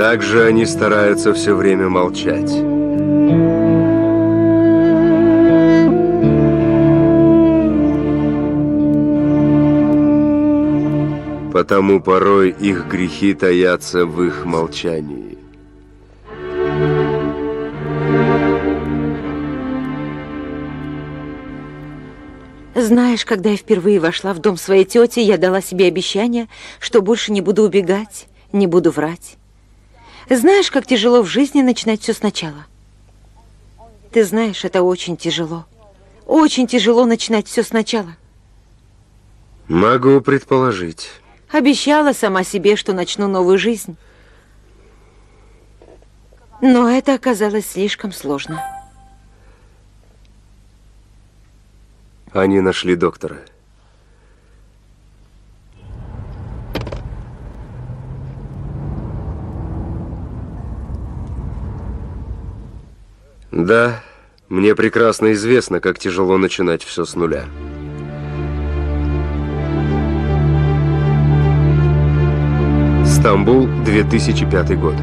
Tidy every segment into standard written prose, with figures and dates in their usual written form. Также они стараются все время молчать. Потому порой их грехи таятся в их молчании. Знаешь, когда я впервые вошла в дом своей тети, я дала себе обещание, что больше не буду убегать, не буду врать. Знаешь, как тяжело в жизни начинать все сначала? Ты знаешь, это очень тяжело. Очень тяжело начинать все сначала. Могу предположить. Обещала сама себе, что начну новую жизнь. Но это оказалось слишком сложно. Они нашли доктора. Да, мне прекрасно известно, как тяжело начинать все с нуля. Стамбул, 2005 год.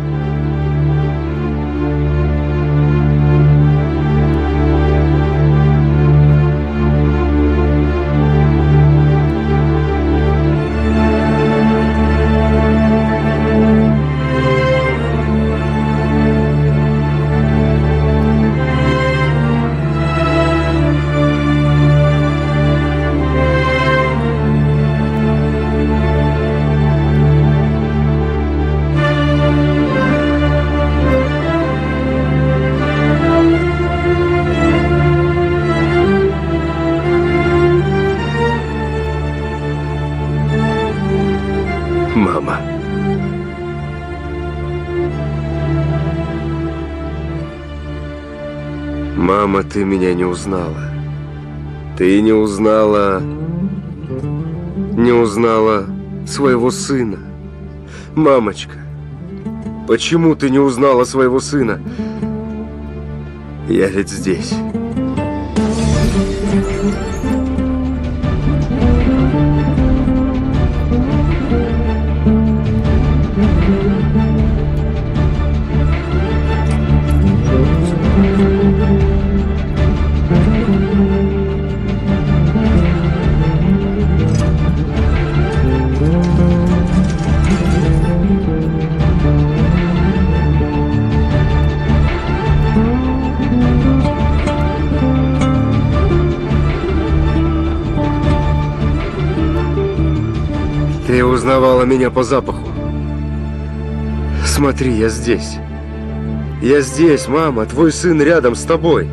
Мама, ты меня не узнала. Ты не узнала своего сына. Мамочка, почему ты не узнала своего сына? Я ведь здесь. Узнавала меня по запаху. Смотри, я здесь. Я здесь, мама. Твой сын рядом с тобой.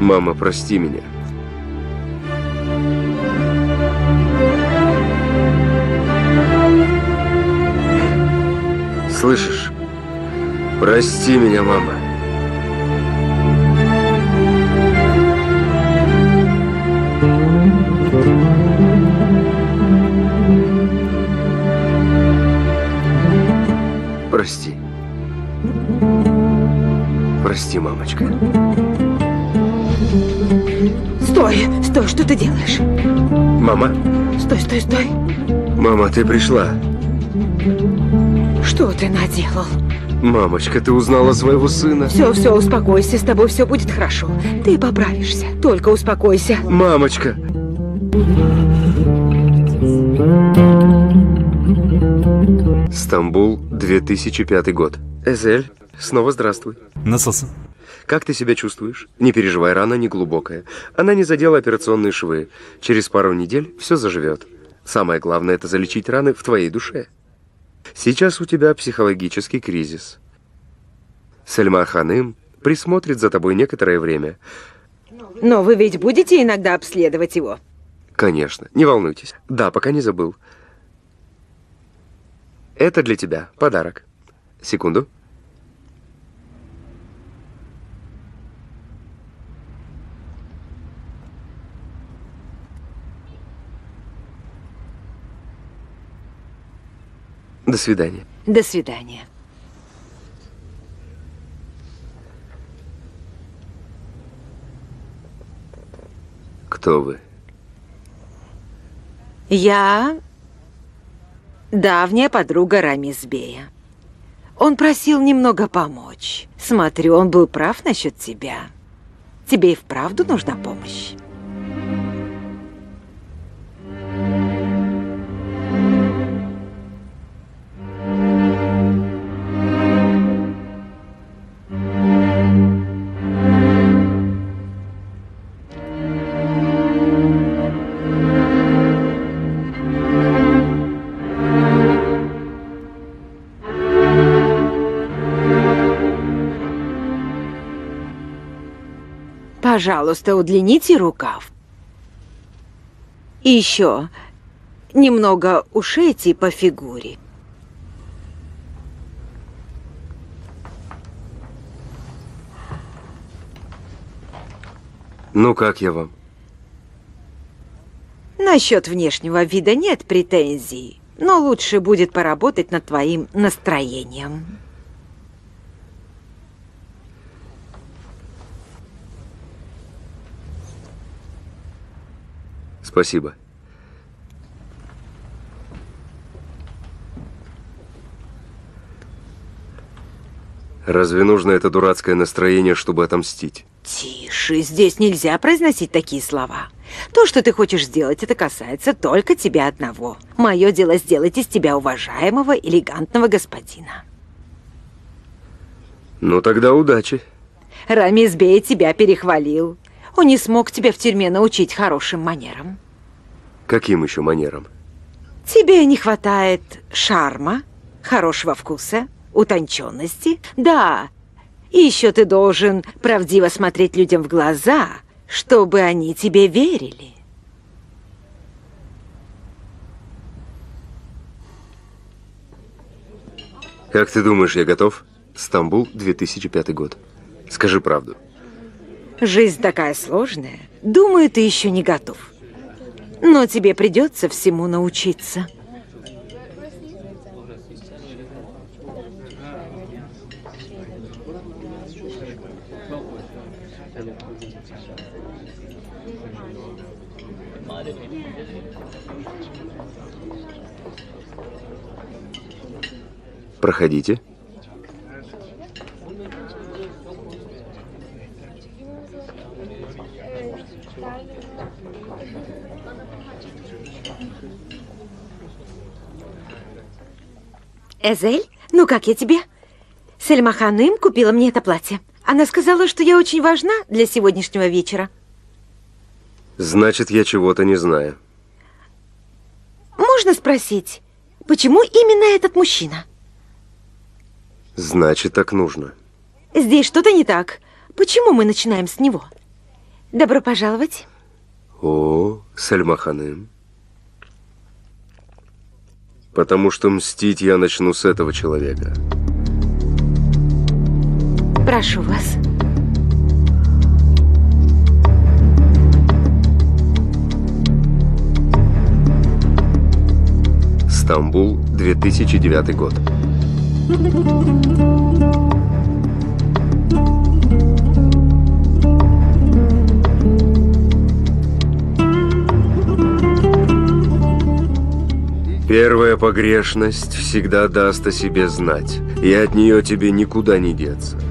Мама, прости меня. Слышишь? Прости меня, мама. Прости. Прости, мамочка. Стой, стой, что ты делаешь? Мама? Стой, стой, стой. Мама, ты пришла. Что ты наделал? Мамочка, ты узнала своего сына? Все, все, успокойся, с тобой все будет хорошо. Ты поправишься, только успокойся. Мамочка! Стамбул, 2005 год. Эзель, снова здравствуй. Насос. Как ты себя чувствуешь? Не переживай, рана не глубокая. Она не задела операционные швы. Через пару недель все заживет. Самое главное – это залечить раны в твоей душе. Сейчас у тебя психологический кризис. Сельма Ханым присмотрит за тобой некоторое время. Но вы ведь будете иногда обследовать его? Конечно, не волнуйтесь. Да, пока не забыл. Это для тебя подарок. Секунду. До свидания. До свидания. Кто вы? Я давняя подруга Рамизбея. Он просил немного помочь. Смотрю, он был прав насчет тебя. Тебе и вправду нужна помощь. Пожалуйста, удлините рукав. И еще немного ушейте по фигуре. Ну, как я вам? Насчет внешнего вида нет претензий, но лучше будет поработать над твоим настроением. Спасибо. Разве нужно это дурацкое настроение, чтобы отомстить? Тише, здесь нельзя произносить такие слова. То, что ты хочешь сделать, это касается только тебя одного. Мое дело сделать из тебя уважаемого, элегантного господина. Ну тогда удачи. Рамизбей тебя перехвалил. Он не смог тебя в тюрьме научить хорошим манерам. Каким еще манерам? Тебе не хватает шарма, хорошего вкуса, утонченности. Да, и еще ты должен правдиво смотреть людям в глаза, чтобы они тебе верили. Как ты думаешь, я готов? Стамбул, 2005 год. Скажи правду. Жизнь такая сложная. Думаю, ты еще не готов. Но тебе придется всему научиться. Проходите. Эзель, ну как я тебе? Сельма Ханым купила мне это платье. Она сказала, что я очень важна для сегодняшнего вечера. Значит, я чего-то не знаю. Можно спросить, почему именно этот мужчина? Значит, так нужно. Здесь что-то не так. Почему мы начинаем с него? Добро пожаловать. О, Сельма Ханым. Потому что мстить я начну с этого человека. Прошу вас. Стамбул, 2009 год. Первая погрешность всегда даст о себе знать, и от нее тебе никуда не деться.